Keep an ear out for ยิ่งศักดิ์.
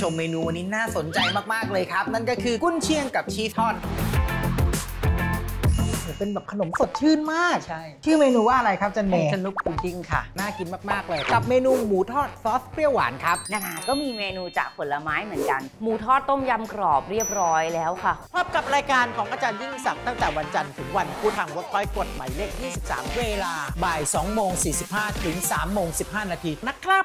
ชมเมนูวันนี้น่าสนใจมากๆเลยครับนั่นก็คือกุนเชียงกับชีสทอดเป็นแบบขนมสดชื่นมากใช่ชื่อเมนูว่าอะไรครับจันเมย์นุกพุดดิ้งค่ะน่ากินมากๆเลยกับเมนูหมูทอดซอสเปรี้ยวหวานครับนะคะก็มีเมนูจากผลไม้เหมือนกันหมูทอดต้มยำกรอบเรียบร้อยแล้วค่ะพบกับรายการของอาจารย์ยิ่งศักดิ์ตั้งแต่วันจันทร์ถึงวันพุธทางเว็บไซต์กดหมายเลข23เวลาบ่าย 2:45 ถึง 3:15 นาทีนะครับ